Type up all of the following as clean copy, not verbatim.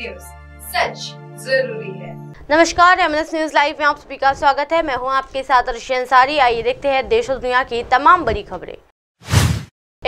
News, सच जरूरी है। नमस्कार, एमएनएस न्यूज़ लाइव में आप सभी का स्वागत है। मैं हूं आपके साथ अर्ष सारी। आइए देखते हैं देश और दुनिया की तमाम बड़ी खबरें।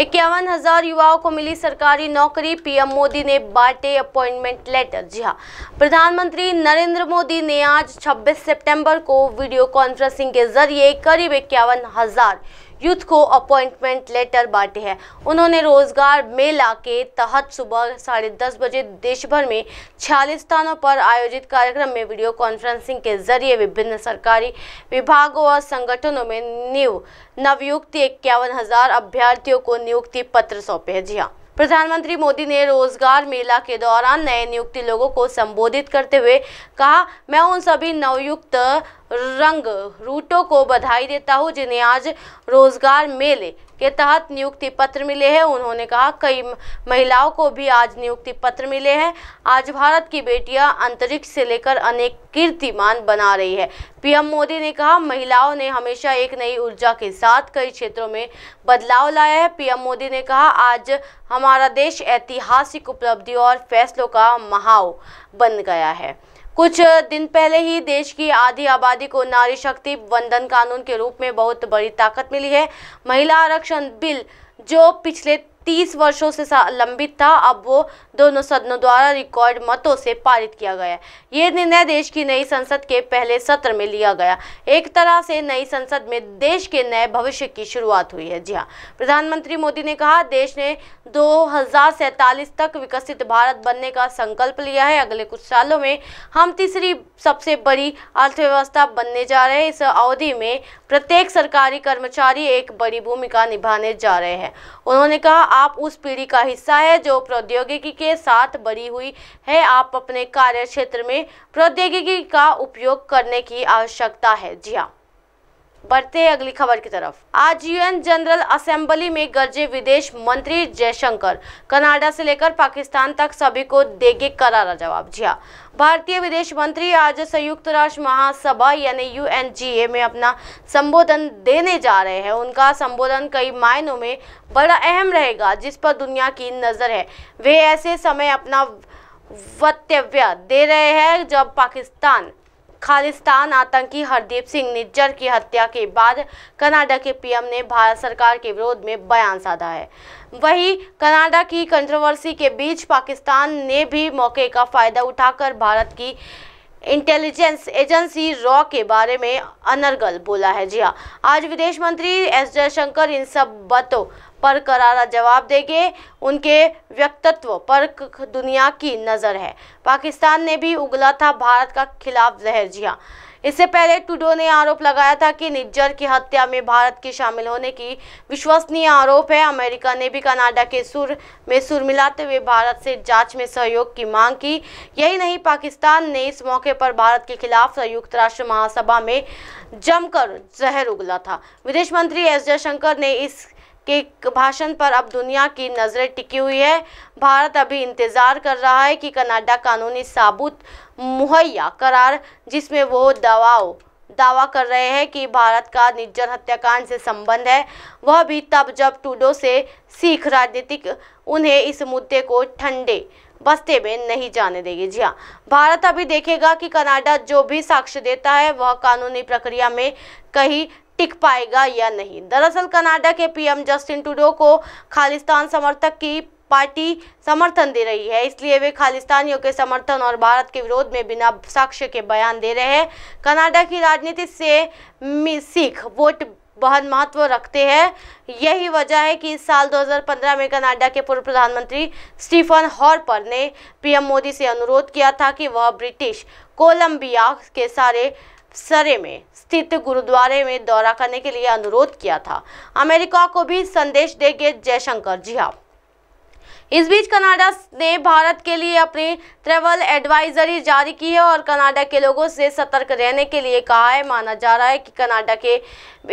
51,000 युवाओं को मिली सरकारी नौकरी, पीएम मोदी ने बांटे अपॉइंटमेंट लेटर। जी हां, प्रधानमंत्री नरेंद्र मोदी ने आज 26 सितंबर को वीडियो कॉन्फ्रेंसिंग के जरिए करीब 51,000 यूथ को अपॉइंटमेंट लेटर बांटे हैं। उन्होंने रोजगार मेला के तहत सुबह 10:30 बजे देश भर में 46 स्थानों पर आयोजित कार्यक्रम में वीडियो कॉन्फ्रेंसिंग के जरिए विभिन्न सरकारी विभागों और संगठनों में नवनियुक्त 51,000 अभ्यर्थियों को नियुक्ति पत्र सौंपे हैं। जी हाँ, प्रधानमंत्री मोदी ने रोजगार मेला के दौरान नए नियुक्ति लोगों को संबोधित करते हुए कहा, मैं उन सभी नवयुक्त रंग रूटों को बधाई देता हूं जिन्हें आज रोजगार मेले के तहत नियुक्ति पत्र मिले हैं। उन्होंने कहा, कई महिलाओं को भी आज नियुक्ति पत्र मिले हैं। आज भारत की बेटियां अंतरिक्ष से लेकर अनेक कीर्तिमान बना रही है। पीएम मोदी ने कहा, महिलाओं ने हमेशा एक नई ऊर्जा के साथ कई क्षेत्रों में बदलाव लाया है। पीएम मोदी ने कहा, आज हमारा देश ऐतिहासिक उपलब्धियों और फैसलों का महाओ बन गया है। कुछ दिन पहले ही देश की आधी आबादी को नारी शक्ति वंदन कानून के रूप में बहुत बड़ी ताकत मिली है। महिला आरक्षण बिल जो पिछले 30 वर्षों से लंबित था, अब वो दोनों सदनों द्वारा रिकॉर्ड मतों से पारित किया गया। ये निर्णय देश की नई संसद के पहले सत्र में लिया गया। एक तरह से नई संसद में देश के नए भविष्य की शुरुआत हुई है। जी हाँ, प्रधानमंत्री मोदी ने कहा, देश ने 2047 तक विकसित भारत बनने का संकल्प लिया है। अगले कुछ सालों में हम तीसरी सबसे बड़ी अर्थव्यवस्था बनने जा रहे हैं। इस अवधि में प्रत्येक सरकारी कर्मचारी एक बड़ी भूमिका निभाने जा रहे हैं। उन्होंने कहा, आप उस पीढ़ी का हिस्सा है जो प्रौद्योगिकी के साथ बड़ी हुई है। आप अपने कार्य क्षेत्र में प्रौद्योगिकी का उपयोग करने की आवश्यकता है। जी हाँ, बढ़ते हैं अगली खबर की तरफ। आज यूएन जनरल असेंबली में गरजे विदेश मंत्री जयशंकर, कनाडा से लेकर पाकिस्तान तक सभी को देंगे करारा जवाब। जी हाँ, भारतीय विदेश मंत्री आज संयुक्त राष्ट्र महासभा यानी यूएनजीए में अपना संबोधन देने जा रहे हैं। उनका संबोधन कई मायनों में बड़ा अहम रहेगा, जिस पर दुनिया की नजर है। वे ऐसे समय अपना वक्तव्य दे रहे हैं जब खालिस्तान आतंकी हरदीप सिंह निज्जर की हत्या के बाद कनाडा के पीएम ने भारत सरकार के विरोध में बयान साधा है। वहीं कनाडा की कंट्रोवर्सी के बीच पाकिस्तान ने भी मौके का फायदा उठाकर भारत की इंटेलिजेंस एजेंसी रॉ के बारे में अनर्गल बोला है। जी हाँ, आज विदेश मंत्री एस जयशंकर इन सब बातों पर करारा जवाब देंगे। उनके व्यक्तित्व पर दुनिया की नज़र है। पाकिस्तान ने भी उगला था भारत का खिलाफ जहर। जी हाँ, इससे पहले ट्रूडो ने आरोप लगाया था कि निज्जर की हत्या में भारत के शामिल होने की विश्वसनीय आरोप है। अमेरिका ने भी कनाडा के सुर मिलाते हुए भारत से जांच में सहयोग की मांग की। यही नहीं, पाकिस्तान ने इस मौके पर भारत के खिलाफ संयुक्त राष्ट्र महासभा में जमकर जहर उगला था। विदेश मंत्री एस जयशंकर ने इस के भाषण पर अब दुनिया की नजरें टिकी हुई है। भारत अभी इंतजार कर रहा है कि कनाडा कानूनी साबुत मुहैया करार, जिसमें वो दावा कर रहे हैं कि भारत का निज्जर हत्याकांड से संबंध है, वह भी तब जब ट्रूडो से सिख राजनीतिक उन्हें इस मुद्दे को ठंडे बस्ते में नहीं जाने देगी। जी हाँ, भारत अभी देखेगा कि कनाडा जो भी साक्ष्य देता है वह कानूनी प्रक्रिया में कहीं टिक पाएगा या नहीं। दरअसल कनाडा के पीएम जस्टिन ट्रूडो को खालिस्तान समर्थक की पार्टी समर्थन दे रही है, इसलिए वे खालिस्तानियों के समर्थन और भारत के विरोध में बिना साक्ष्य के बयान दे रहे हैं। कनाडा की राजनीति से सिख वोट बहुत महत्व रखते हैं। यही वजह है कि इस साल 2015 में कनाडा के पूर्व प्रधानमंत्री स्टीफन हॉर्पर ने पीएम मोदी से अनुरोध किया था कि वह ब्रिटिश कोलंबिया के सरे में स्थित गुरुद्वारे में दौरा करने के लिए अनुरोध किया था। अमेरिका को भी संदेश देंगे जयशंकर। जी हाँ, इस बीच कनाडा ने भारत के लिए अपनी ट्रैवल एडवाइजरी जारी की है और कनाडा के लोगों से सतर्क रहने के लिए कहा है। माना जा रहा है कि कनाडा के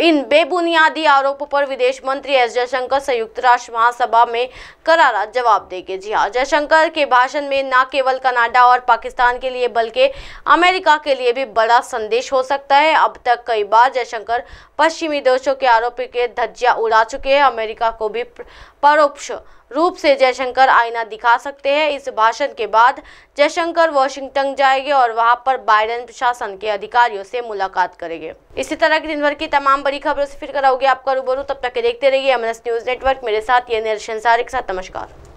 इन बेबुनियादी आरोपों पर विदेश मंत्री एस जयशंकर संयुक्त राष्ट्र महासभा में करारा जवाब देंगे। जी हाँ, जयशंकर के भाषण में न केवल कनाडा और पाकिस्तान के लिए बल्कि अमेरिका के लिए भी बड़ा संदेश हो सकता है। अब तक कई बार जयशंकर पश्चिमी देशों के आरोपों के धज्जियां उड़ा चुके हैं। अमेरिका को भी परोक्ष रूप से जयशंकर आईना दिखा सकते हैं। इस भाषण के बाद जयशंकर वॉशिंगटन जाएंगे और वहां पर बाइडेन प्रशासन के अधिकारियों से मुलाकात करेंगे। इसी तरह की दिन भर की तमाम बड़ी खबरों से फिर कराओगे आपका रूबरू। तब तक के देखते रहिए एमएनएस न्यूज़ नेटवर्क। मेरे साथ ये अर्ष सारी के साथ नमस्कार।